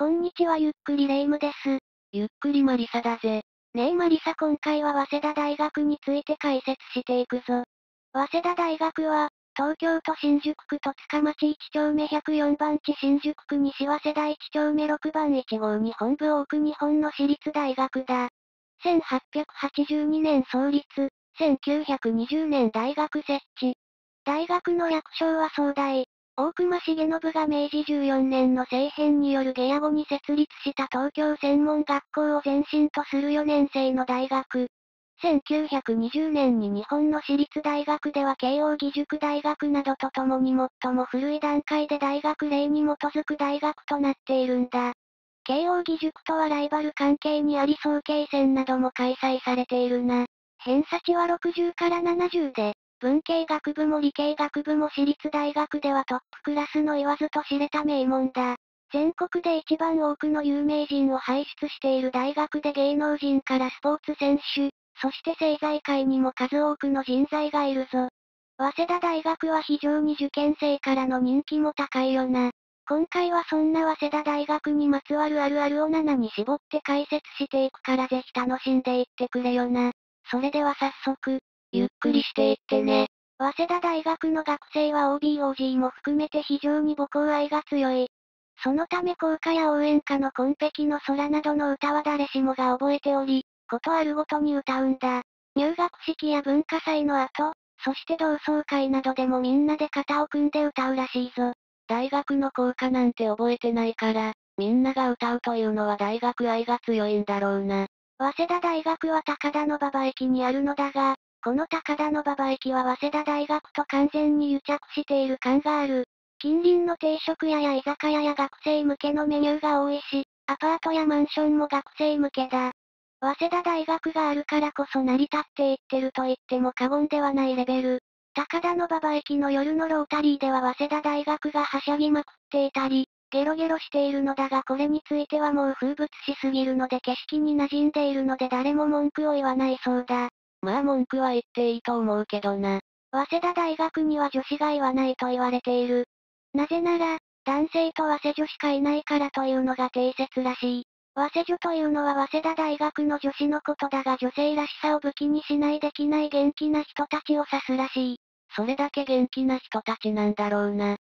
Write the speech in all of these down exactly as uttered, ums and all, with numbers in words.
こんにちはゆっくりレ夢ムです。ゆっくりマリサだぜ。ねえマリサ、今回は早稲田大学について解説していくぞ。早稲田大学は、東京都新宿区戸塚町いちちょうめひゃくよんばん地、新宿区西早稲田いちちょうめろくばんいちごうに本部を置く日本の私立大学だ。せんはっぴゃくはちじゅうにねん創立、せんきゅうひゃくにじゅうねん大学設置。大学の略称は早大。大隈重信が明治じゅうよねんの政変による下野後に設立した東京専門学校を前身とするよねん生の大学。せんきゅうひゃくにじゅうねんに日本の私立大学では慶応義塾大学などとともに最も古い段階で大学令に基づく大学となっているんだ。慶応義塾とはライバル関係にあり、早慶戦なども開催されているな。偏差値はろくじゅうからななじゅうで、文系学部も理系学部も私立大学ではトップクラスの言わずと知れた名門だ。全国で一番多くの有名人を輩出している大学で、芸能人からスポーツ選手、そして政財界にも数多くの人材がいるぞ。早稲田大学は非常に受験生からの人気も高いよな。今回はそんな早稲田大学にまつわるあるあるをななに絞って解説していくから、ぜひ楽しんでいってくれよな。それでは早速、ゆっくりしていってね。早稲田大学の学生は オービーオージー も含めて非常に母校愛が強い。そのため校歌や応援歌の紺碧の空などの歌は誰しもが覚えており、ことあるごとに歌うんだ。入学式や文化祭の後、そして同窓会などでもみんなで肩を組んで歌うらしいぞ。大学の校歌なんて覚えてないから、みんなが歌うというのは大学愛が強いんだろうな。早稲田大学は高田馬場駅にあるのだが、この高田馬場駅は早稲田大学と完全に癒着している感がある。近隣の定食屋や居酒屋や学生向けのメニューが多いし、アパートやマンションも学生向けだ。早稲田大学があるからこそ成り立っていってると言っても過言ではないレベル。高田馬場駅の夜のロータリーでは早稲田大学がはしゃぎまくっていたり、ゲロゲロしているのだが、これについてはもう風物詩すぎるので、景色に馴染んでいるので誰も文句を言わないそうだ。まあ文句は言っていいと思うけどな。早稲田大学には女子がいはないと言われている。なぜなら、男性と早稲女しかいないからというのが定説らしい。早稲女というのは早稲田大学の女子のことだが、女性らしさを武器にしないできない元気な人たちを指すらしい。それだけ元気な人たちなんだろうな。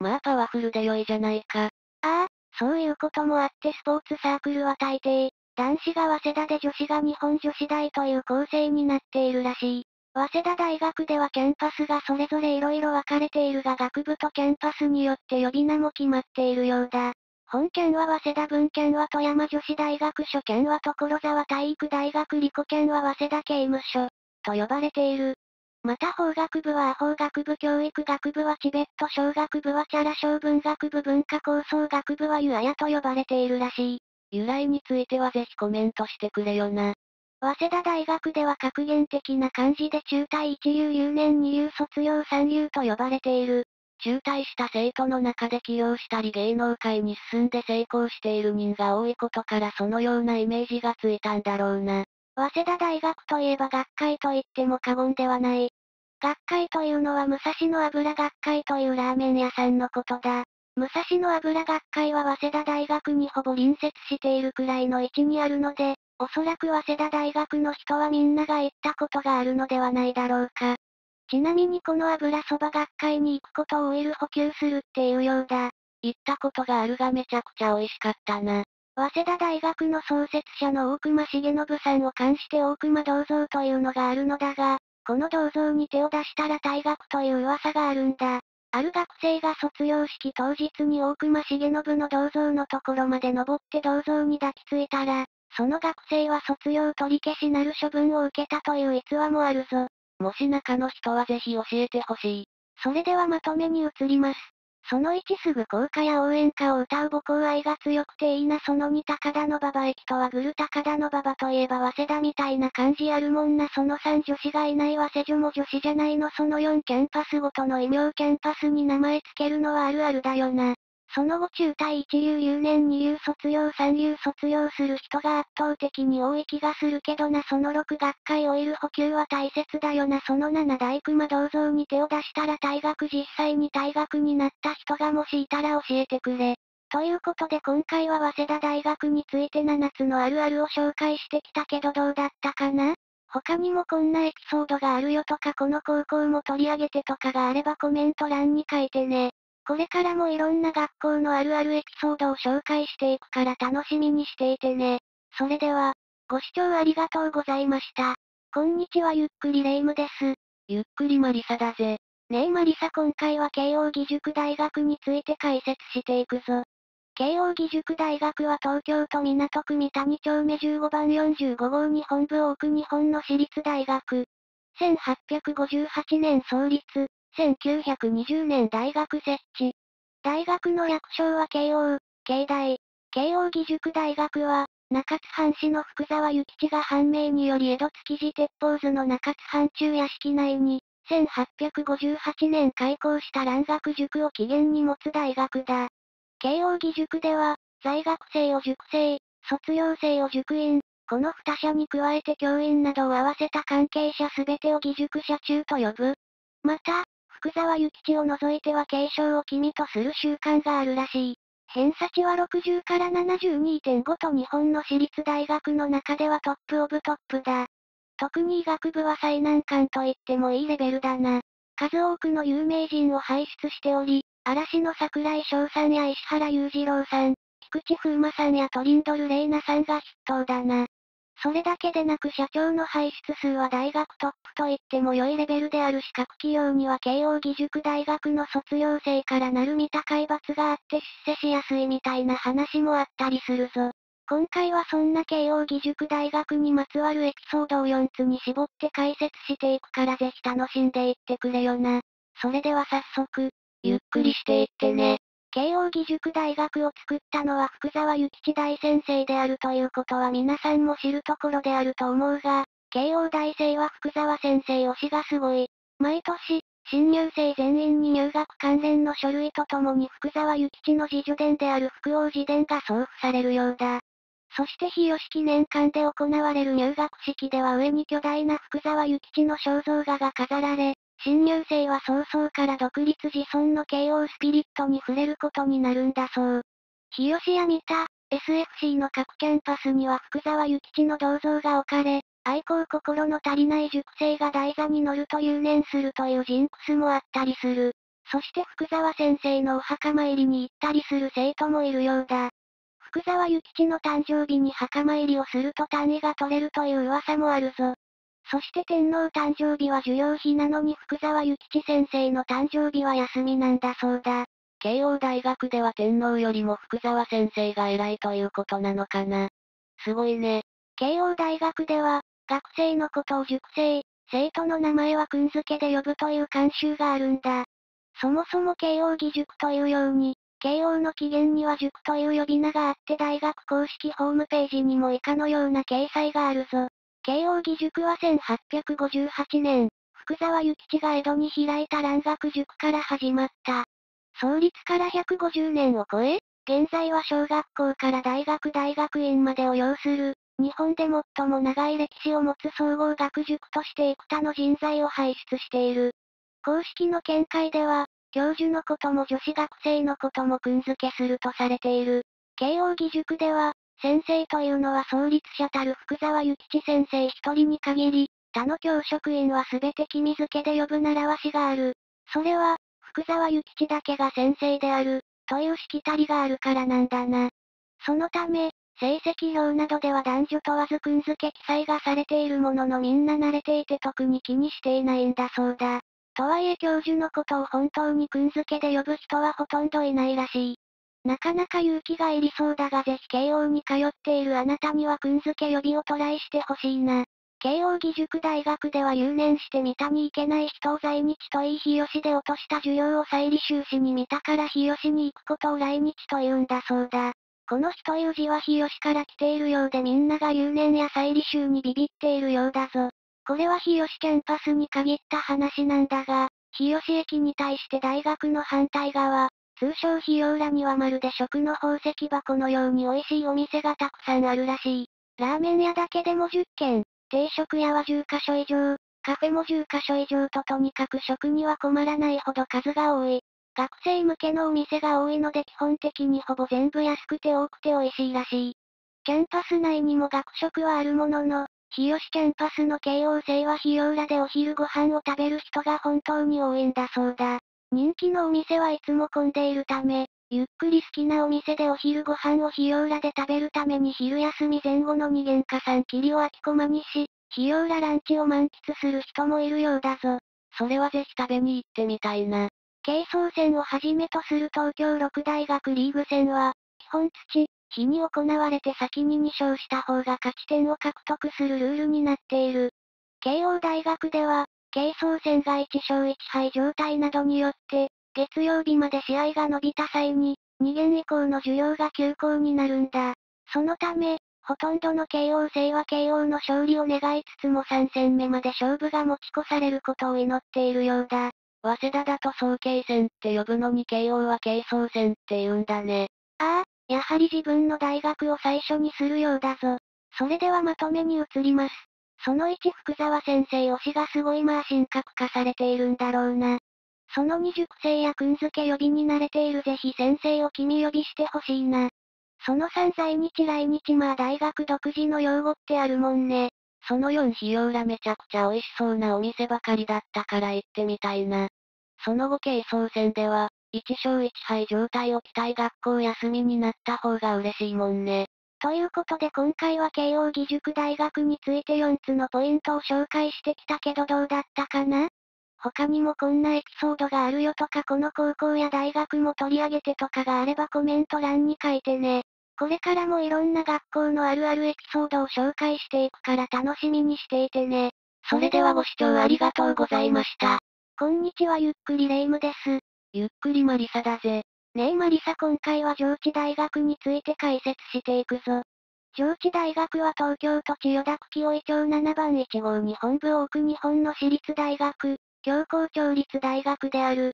まあパワフルで良いじゃないか。ああ、そういうこともあって、スポーツサークルは大抵、男子が早稲田で女子が日本女子大という構成になっているらしい。早稲田大学ではキャンパスがそれぞれ色々分かれているが、学部とキャンパスによって呼び名も決まっているようだ。本キャンは早稲田文、キャンは富山女子大学、書キャンは所沢体育大学、理工キャンは早稲田刑務所と呼ばれている。また法学部はア法学部、教育学部はチベット小学部はチャラ小文学部、文化構想学部はユアヤと呼ばれているらしい。由来についてはぜひコメントしてくれよな。早稲田大学では格言的な感じで、中退一流、留年二流、卒業三流と呼ばれている。中退した生徒の中で起業したり芸能界に進んで成功している人が多いことから、そのようなイメージがついたんだろうな。早稲田大学といえば学会と言っても過言ではない。学会というのは武蔵野油学会というラーメン屋さんのことだ。武蔵野油学会は早稲田大学にほぼ隣接しているくらいの位置にあるので、おそらく早稲田大学の人はみんなが行ったことがあるのではないだろうか。ちなみにこの油そば学会に行くことをオイル補給するっていうようだ。行ったことがあるがめちゃくちゃ美味しかったな。早稲田大学の創設者の大隈重信さんを冠して大隈銅像というのがあるのだが、この銅像に手を出したら退学という噂があるんだ。ある学生が卒業式当日に大隈重信の銅像のところまで登って銅像に抱きついたら、その学生は卒業取り消しなる処分を受けたという逸話もあるぞ。もし中の人はぜひ教えてほしい。それではまとめに移ります。そのいち、すぐ校歌や応援歌を歌う母校愛が強くていいな。そのに、高田馬場駅とはぐる。高田馬場といえば早稲田みたいな感じあるもんな。そのさん、女子がいない。早稲女も女子じゃないの。そのよん、キャンパスごとの異名キャンパスに名前つけるのはあるあるだよな。その後、中退一流、留年二流、卒業三流、卒業する人が圧倒的に多い気がするけどな。そのろく、学会オイル補給は大切だよな。そのなな、大熊銅像に手を出したら退学。実際に退学になった人がもしいたら教えてくれ。ということで今回は早稲田大学についてななつのあるあるを紹介してきたけどどうだったかな？他にもこんなエピソードがあるよとかこの高校も取り上げてとかがあればコメント欄に書いてね。これからもいろんな学校のあるあるエピソードを紹介していくから楽しみにしていてね。それでは、ご視聴ありがとうございました。こんにちはゆっくりレ夢ムです。ゆっくりマリサだぜ。ねえマリサ今回は慶応義塾大学について解説していくぞ。慶応義塾大学は東京都港区三谷丁目じゅうごばんよんじゅうごごうに本部を置く日本の私立大学。せんはっぴゃくごじゅうはちねん創立。せんきゅうひゃくにじゅうねん大学設置。大学の略称は慶応、慶大。慶応義塾大学は、中津藩士の福沢諭吉が判明により江戸築地鉄砲図の中津藩中屋敷内に、せんはっぴゃくごじゅうはちねん開校した蘭学塾を起源に持つ大学だ。慶応義塾では、在学生を塾生、卒業生を塾員、この二者に加えて教員などを合わせた関係者すべてを義塾者中と呼ぶ。また、福沢諭吉を除いては継承を君とする習慣があるらしい。偏差値はろくじゅうからななじゅうにてんご と日本の私立大学の中ではトップオブトップだ。特に医学部は最難関と言ってもいいレベルだな。数多くの有名人を輩出しており、嵐の櫻井翔さんや石原裕次郎さん、菊池風磨さんやトリンドル・レイナさんが筆頭だな。それだけでなく社長の輩出数は大学トップと言っても良いレベルであるし各企業には慶応義塾大学の卒業生からなる見高い罰があって出世しやすいみたいな話もあったりするぞ。今回はそんな慶応義塾大学にまつわるエピソードをよっつに絞って解説していくからぜひ楽しんでいってくれよな。それでは早速、ゆっくりしていってね。慶応義塾大学を作ったのは福沢諭吉大先生であるということは皆さんも知るところであると思うが、慶応大生は福沢先生推しがすごい。毎年、新入生全員に入学関連の書類とともに福沢諭吉の自叙伝である福王自伝が送付されるようだ。そして日吉記念館で行われる入学式では上に巨大な福沢諭吉の肖像画が飾られ、新入生は早々から独立自尊の慶応スピリットに触れることになるんだそう。日吉や三田、エスエフシー の各キャンパスには福沢諭吉の銅像が置かれ、愛好心の足りない塾生が台座に乗ると留年するというジンクスもあったりする。そして福沢先生のお墓参りに行ったりする生徒もいるようだ。福沢諭吉の誕生日に墓参りをすると単位が取れるという噂もあるぞ。そして天皇誕生日は授業日なのに福沢諭吉先生の誕生日は休みなんだそうだ。慶応大学では天皇よりも福沢先生が偉いということなのかな。すごいね。慶応大学では、学生のことを塾生、生徒の名前は君付けで呼ぶという慣習があるんだ。そもそも慶応義塾というように、慶応の起源には塾という呼び名があって大学公式ホームページにも以下のような掲載があるぞ。慶応義塾はせんはっぴゃくごじゅうはちねん、福沢諭吉が江戸に開いた蘭学塾から始まった。創立からひゃくごじゅうねんを超え、現在は小学校から大学大学院までを要する、日本で最も長い歴史を持つ総合学塾として幾多の人材を輩出している。公式の見解では、教授のことも女子学生のことも君付けするとされている。慶応義塾では、先生というのは創立者たる福沢諭吉先生一人に限り、他の教職員はすべて君付けで呼ぶ習わしがある。それは、福沢諭吉だけが先生である、というしきたりがあるからなんだな。そのため、成績表などでは男女問わず君付け記載がされているもののみんな慣れていて特に気にしていないんだそうだ。とはいえ教授のことを本当に君付けで呼ぶ人はほとんどいないらしい。なかなか勇気がいりそうだがぜひ慶応に通っているあなたには君付け呼びをトライしてほしいな。慶応義塾大学では留年して三田に行けない人を在日と言い日吉で落とした授業を再履修しに三田から日吉に行くことを来日と言うんだそうだ。この日という字は日吉から来ているようでみんなが留年や再履修にビビっているようだぞ。これは日吉キャンパスに限った話なんだが、日吉駅に対して大学の反対側、通称日用らにはまるで食の宝石箱のように美味しいお店がたくさんあるらしい。ラーメン屋だけでもじゅっけん、定食屋はじゅっかしょ以上、カフェもじゅっかしょ以上ととにかく食には困らないほど数が多い。学生向けのお店が多いので基本的にほぼ全部安くて多くて美味しいらしい。キャンパス内にも学食はあるものの、日吉キャンパスの慶応生は日浦でお昼ご飯を食べる人が本当に多いんだそうだ。人気のお店はいつも混んでいるため、ゆっくり好きなお店でお昼ご飯を日浦で食べるために昼休み前後のにげんかさんきりを空き駒にし、日浦ランチを満喫する人もいるようだぞ。それはぜひ食べに行ってみたいな。京総線をはじめとする東京六大学リーグ戦は、基本土、日に行われて先ににしょうした方が勝ち点を獲得するルールになっている。慶応大学では、京総線がいちしょういちはい状態などによって、月曜日まで試合が延びた際に、にげん以降の授業が休校になるんだ。そのため、ほとんどの慶応生は慶応の勝利を願いつつもさんせんめまで勝負が持ち越されることを祈っているようだ。早稲田だと早慶戦って呼ぶのに慶応は慶総戦って言うんだね。ああ、やはり自分の大学を最初にするようだぞ。それではまとめに移ります。そのいち、福沢先生推しがすごいまあ神格化されているんだろうな。そのに、塾生やくんづけ呼びに慣れているぜひ先生を君呼びしてほしいな。そのさん、在日来日まあ大学独自の用語ってあるもんね。そのよん、日浦めちゃくちゃ美味しそうなお店ばかりだったから行ってみたいな。そのご、慶総戦では、いちしょういちはい状態を期待学校休みになった方が嬉しいもんね。ということで今回は慶応義塾大学についてよっつのポイントを紹介してきたけどどうだったかな？他にもこんなエピソードがあるよとかこの高校や大学も取り上げてとかがあればコメント欄に書いてね。これからもいろんな学校のあるあるエピソードを紹介していくから楽しみにしていてね。それではご視聴ありがとうございました。こんにちはゆっくりレイムです。ゆっくりマリサだぜ。ねえマリサ今回は上智大学について解説していくぞ。上智大学は東京都千代田区紀尾井町ななばんいちごうに本部を置く日本の私立大学、教皇町立大学である。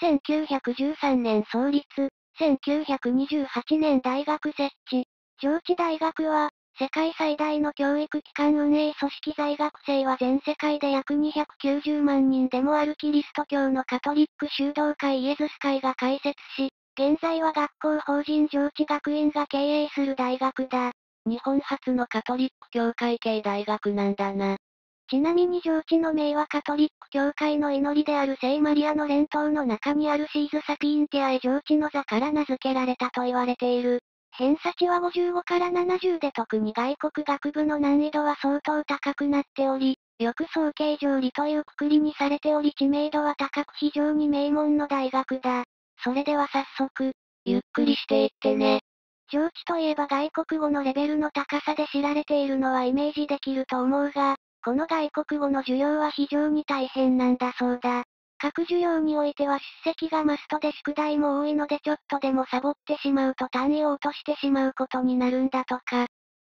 せんきゅうひゃくじゅうさんねん創立。せんきゅうひゃくにじゅうはちねん大学設置。上智大学は、世界最大の教育機関運営組織在学生は全世界で約にひゃくきゅうじゅうまんにんでもあるキリスト教のカトリック修道会イエズス会が開設し、現在は学校法人上智学院が経営する大学だ。日本初のカトリック教会系大学なんだな。ちなみに上智の名はカトリック教会の祈りである聖マリアの連頭の中にあるシーズサピエンティアへ上智の座から名付けられたと言われている。偏差値はごじゅうごからななじゅうで特に外国学部の難易度は相当高くなっており、よく早慶上理という括りにされており知名度は高く非常に名門の大学だ。それでは早速、ゆっくりしていってね。上智といえば外国語のレベルの高さで知られているのはイメージできると思うが、この外国語の授業は非常に大変なんだそうだ。各授業においては出席がマストで宿題も多いのでちょっとでもサボってしまうと単位を落としてしまうことになるんだとか。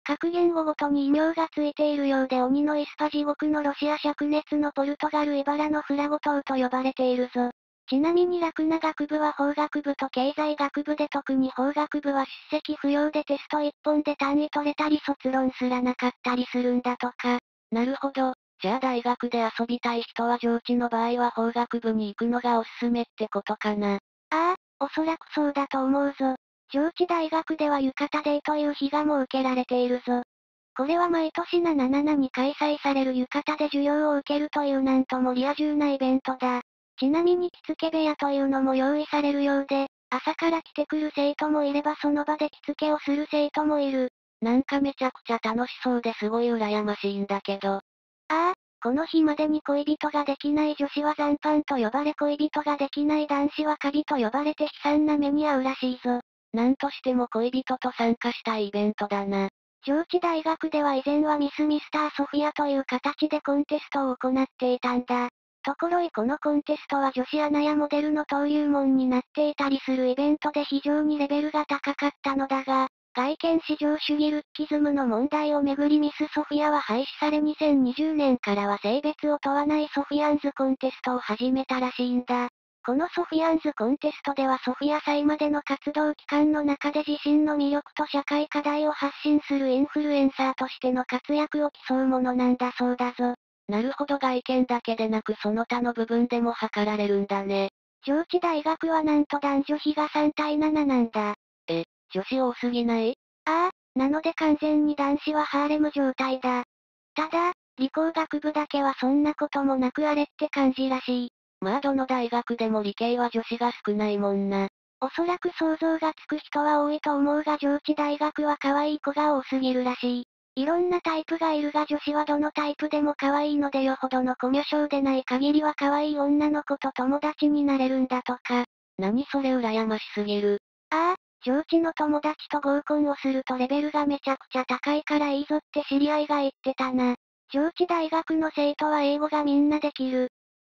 各言語ごとに異名がついているようで鬼のイスパ地獄のロシア灼熱のポルトガルイバラのフラゴ島と呼ばれているぞ。ちなみに楽な学部は法学部と経済学部で特に法学部は出席不要でテストいっぽんで単位取れたり卒論すらなかったりするんだとか。なるほど。じゃあ大学で遊びたい人は上智の場合は法学部に行くのがおすすめってことかな。ああ、おそらくそうだと思うぞ。上智大学では浴衣デーという日が設けられているぞ。これは毎年しちがつなのかに開催される浴衣で授業を受けるというなんともリア充なイベントだ。ちなみに着付け部屋というのも用意されるようで、朝から来てくる生徒もいればその場で着付けをする生徒もいる。なんかめちゃくちゃ楽しそうですごい羨ましいんだけど。ああ、この日までに恋人ができない女子は残飯と呼ばれ恋人ができない男子はカビと呼ばれて悲惨な目に遭うらしいぞ。なんとしても恋人と参加したいイベントだな。上智大学では以前はミスミスターソフィアという形でコンテストを行っていたんだ。ところいこのコンテストは女子アナやモデルの登竜門になっていたりするイベントで非常にレベルが高かったのだが、外見至上主義ルッキズムの問題をめぐりミスソフィアは廃止されにせんにじゅうねんからは性別を問わないソフィアンズコンテストを始めたらしいんだ。このソフィアンズコンテストではソフィア祭までの活動期間の中で自身の魅力と社会課題を発信するインフルエンサーとしての活躍を競うものなんだそうだぞ。なるほど外見だけでなくその他の部分でも測られるんだね。上智大学はなんと男女比がさんたいなななんだ。え、女子多すぎない？ああ、なので完全に男子はハーレム状態だ。ただ、理工学部だけはそんなこともなくあれって感じらしい。まあどの大学でも理系は女子が少ないもんな。おそらく想像がつく人は多いと思うが、上智大学は可愛い子が多すぎるらしい。いろんなタイプがいるが、女子はどのタイプでも可愛いので、よほどのコミュ障でない限りは可愛い女の子と友達になれるんだとか。何それ羨ましすぎる。ああ、上智の友達と合コンをするとレベルがめちゃくちゃ高いからいいぞって知り合いが言ってたな。上智大学の生徒は英語がみんなできる。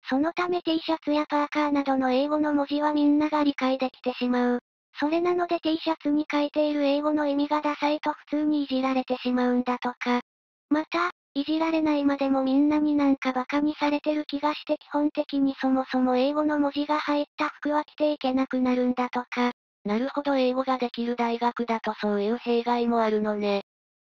そのため T シャツやパーカーなどの英語の文字はみんなが理解できてしまう。それなので T シャツに書いている英語の意味がダサいと普通にいじられてしまうんだとか。また、いじられないまでもみんなになんかバカにされてる気がして、基本的にそもそも英語の文字が入った服は着ていけなくなるんだとか。なるほど、英語ができる大学だとそういう弊害もあるのね。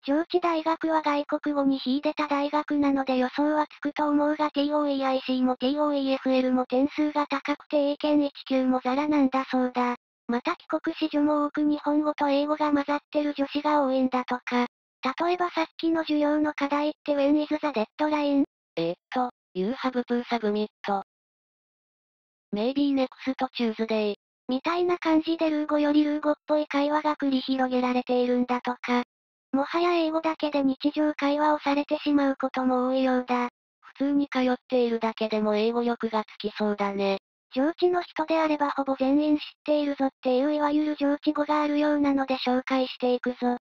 上智大学は外国語に秀でた大学なので予想はつくと思うが、 トイック も トイエフエル も点数が高くて エーけんいちきゅう もザラなんだそうだ。また帰国子女も多く日本語と英語が混ざってる女子が多いんだとか。例えばさっきの授業の課題って When is the deadline? えっと、You have to submit Maybe next Tuesday みたいな感じで、ルー語よりルー語っぽい会話が繰り広げられているんだとか。もはや英語だけで日常会話をされてしまうことも多いようだ。普通に通っているだけでも英語力がつきそうだね。上智の人であればほぼ全員知っているぞっていう、いわゆる上智語があるようなので紹介していくぞ。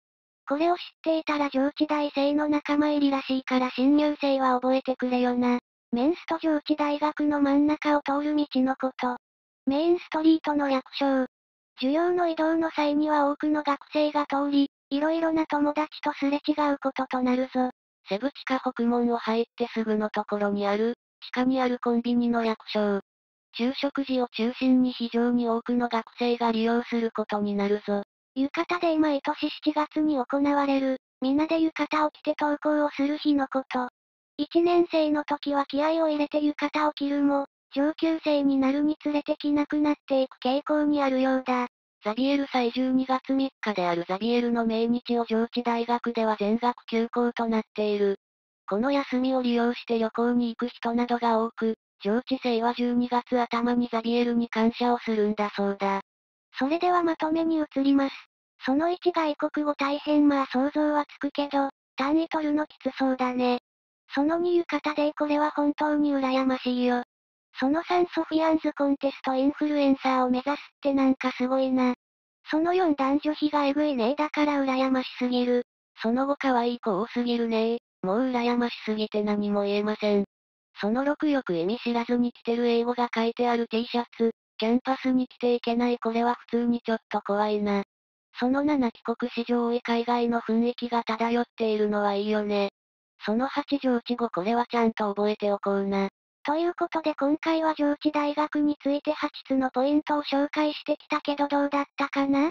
これを知っていたら上智大生の仲間入りらしいから、新入生は覚えてくれよな。メンスと上智大学の真ん中を通る道のこと。メインストリートの略称。授業の移動の際には多くの学生が通り、いろいろな友達とすれ違うこととなるぞ。セブ地下北門を入ってすぐのところにある、地下にあるコンビニの略称。昼食時を中心に非常に多くの学生が利用することになるぞ。浴衣デイ、毎年しちがつに行われる、みんなで浴衣を着て登校をする日のこと。いちねん生の時は気合を入れて浴衣を着るも、上級生になるにつれて着なくなっていく傾向にあるようだ。ザビエル祭じゅうにがつみっかであるザビエルの命日を上智大学では全学休校となっている。この休みを利用して旅行に行く人などが多く、上智生はじゅうにがつあたまにザビエルに感謝をするんだそうだ。それではまとめに移ります。そのいち、外国語大変、まあ想像はつくけど、単位取るのきつそうだね。そのに、浴衣で、これは本当に羨ましいよ。そのさん、ソフィアンズコンテストインフルエンサーを目指すってなんかすごいな。そのよん、男女比がえぐいねえ、だから羨ましすぎる。そのご、可愛い子多すぎるねえ、もう羨ましすぎて何も言えません。そのろく、よく意味知らずに着てる英語が書いてある T シャツ、キャンパスに着ていけない、これは普通にちょっと怖いな。そのなな、帰国子女多い海外の雰囲気が漂っているのはいいよね。そのはち、上智語、これはちゃんと覚えておこうな。ということで今回は上智大学についてはつつのポイントを紹介してきたけど、どうだったかな？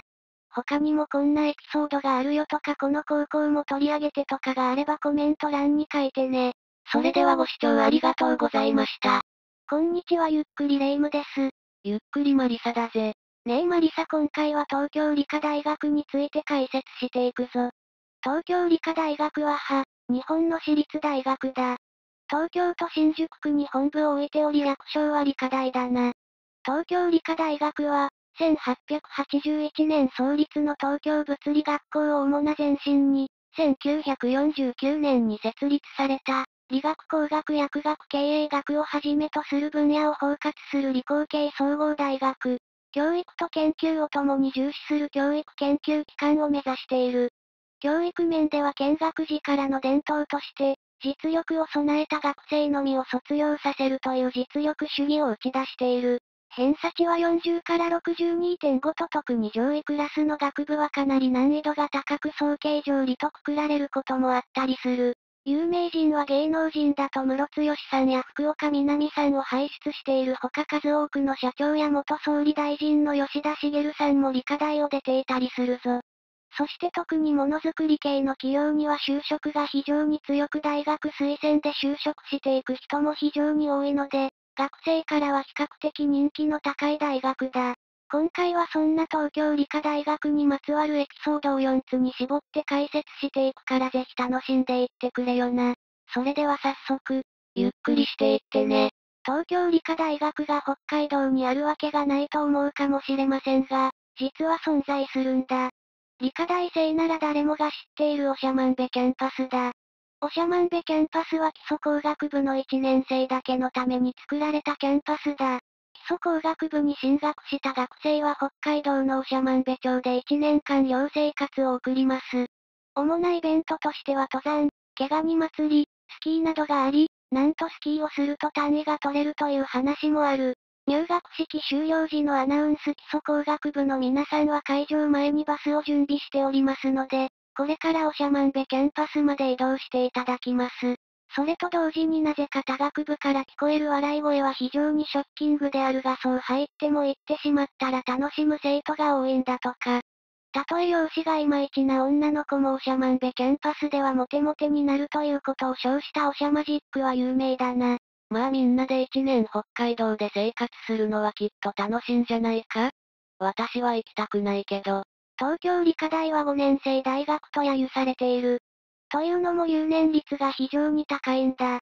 他にもこんなエピソードがあるよとか、この高校も取り上げてとかがあればコメント欄に書いてね。それではご視聴ありがとうございました。こんにちは、ゆっくりレ夢ムです。ゆっくりマリサだぜ。ねえマリサ、今回は東京理科大学について解説していくぞ。東京理科大学はは、日本の私立大学だ。東京都新宿区に本部を置いており、略称は理科大だな。東京理科大学は、せんはっぴゃくはちじゅういちねん創立の東京物理学校を主な前身に、せんきゅうひゃくよんじゅうきゅうねんに設立された、理学工学薬学経営学をはじめとする分野を包括する理工系総合大学、教育と研究を共に重視する教育研究機関を目指している。教育面では見学時からの伝統として、実力を備えた学生のみを卒業させるという実力主義を打ち出している。偏差値はよんじゅうからろくじゅうにてんご と、特に上位クラスの学部はかなり難易度が高く、総計上理とくくられることもあったりする。有名人は芸能人だとムロツヨシさんや福岡みなみさんを輩出しているほか、数多くの社長や元総理大臣の吉田茂さんも理科大を出ていたりするぞ。そして特にものづくり系の企業には就職が非常に強く、大学推薦で就職していく人も非常に多いので、学生からは比較的人気の高い大学だ。今回はそんな東京理科大学にまつわるエピソードをよっつに絞って解説していくからぜひ楽しんでいってくれよな。それでは早速、ゆっくりしていってね。東京理科大学が北海道にあるわけがないと思うかもしれませんが、実は存在するんだ。理科大生なら誰もが知っている長万部キャンパスだ。長万部キャンパスは基礎工学部のいちねん生だけのために作られたキャンパスだ。基礎工学部に進学した学生は北海道の長万部町でいちねんかん寮生活を送ります。主なイベントとしては登山、毛ガニ祭り、スキーなどがあり、なんとスキーをすると単位が取れるという話もある。入学式終了時のアナウンス基礎工学部の皆さんは会場前にバスを準備しておりますので、これから長万部キャンパスまで移動していただきます。それと同時になぜか他学部から聞こえる笑い声は非常にショッキングであるがそう入っても言ってしまったら楽しむ生徒が多いんだとか。たとえ容姿がいまいちな女の子も長万部キャンパスではモテモテになるということを称した長マジックは有名だな。まあみんなでいちねん北海道で生活するのはきっと楽しいんじゃないか？私は行きたくないけど。東京理科大はごねん生大学と揶揄されている。というのも留年率が非常に高いんだ。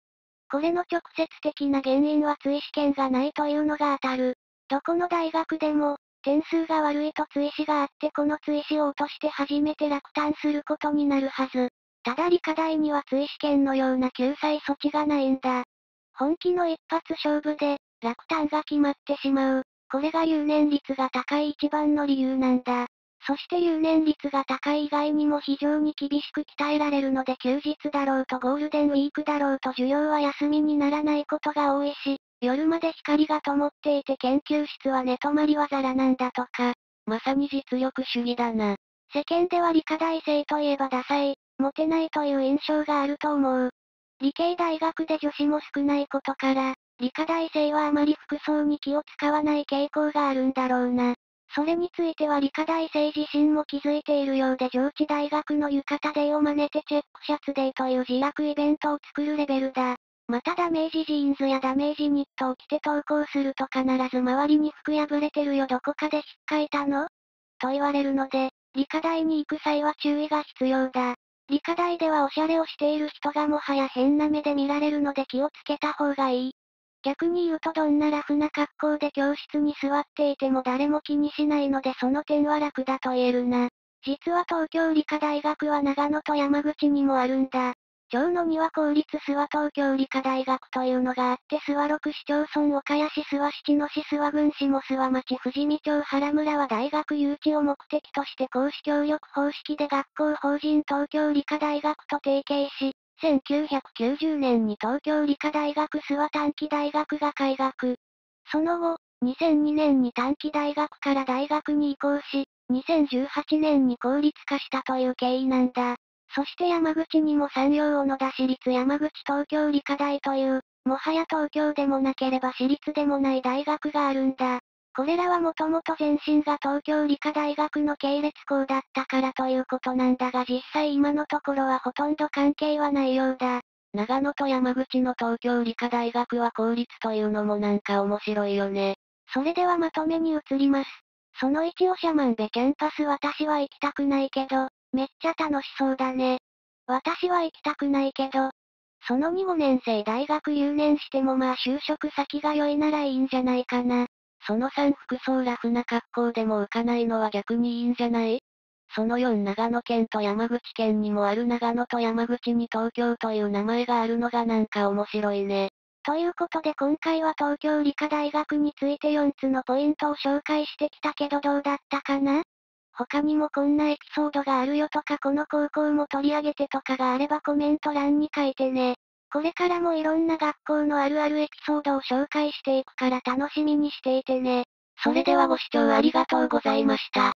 これの直接的な原因は追試験がないというのが当たる。どこの大学でも、点数が悪いと追試があってこの追試を落として初めて落胆することになるはず。ただ理科大には追試験のような救済措置がないんだ。本気の一発勝負で、落胆が決まってしまう。これが留年率が高い一番の理由なんだ。そして留年率が高い以外にも非常に厳しく鍛えられるので休日だろうとゴールデンウィークだろうと授業は休みにならないことが多いし、夜まで光が灯っていて研究室は寝泊まりはザラなんだとか、まさに実力主義だな。世間では理科大生といえばダサい、モテないという印象があると思う。理系大学で女子も少ないことから、理科大生はあまり服装に気を使わない傾向があるんだろうな。それについては理科大生自身も気づいているようで上智大学の浴衣デーを真似てチェックシャツデーという自虐イベントを作るレベルだ。またダメージジーンズやダメージニットを着て登校すると必ず周りに服破れてるよどこかで引っかいたの？と言われるので、理科大に行く際は注意が必要だ。理科大ではおしゃれをしている人がもはや変な目で見られるので気をつけた方がいい。逆に言うとどんなラフな格好で教室に座っていても誰も気にしないのでその点は楽だと言えるな。実は東京理科大学は長野と山口にもあるんだ。長野には公立諏訪東京理科大学というのがあって諏訪六市町村岡谷市諏訪七野市諏訪郡下諏訪町富士見町原村は大学誘致を目的として公私協力方式で学校法人東京理科大学と提携し、せんきゅうひゃくきゅうじゅうねんに東京理科大学諏訪短期大学が開学。その後、にせんにねんに短期大学から大学に移行し、にせんじゅうはちねんに公立化したという経緯なんだ。そして山口にも山陽小野田市立山口東京理科大という、もはや東京でもなければ私立でもない大学があるんだ。これらはもともと前身が東京理科大学の系列校だったからということなんだが実際今のところはほとんど関係はないようだ。長野と山口の東京理科大学は公立というのもなんか面白いよね。それではまとめに移ります。そのいち長万部キャンパス私は行きたくないけど、めっちゃ楽しそうだね。私は行きたくないけど。そのにごねん生大学留年してもまあ就職先が良いならいいんじゃないかな。そのさん服装ラフな格好でも浮かないのは逆にいいんじゃない？そのよん長野県と山口県にもある長野と山口に東京という名前があるのがなんか面白いね。ということで今回は東京理科大学についてよっつのポイントを紹介してきたけどどうだったかな？他にもこんなエピソードがあるよとかこの高校も取り上げてとかがあればコメント欄に書いてね。これからもいろんな学校のあるあるエピソードを紹介していくから楽しみにしていてね。それではご視聴ありがとうございました。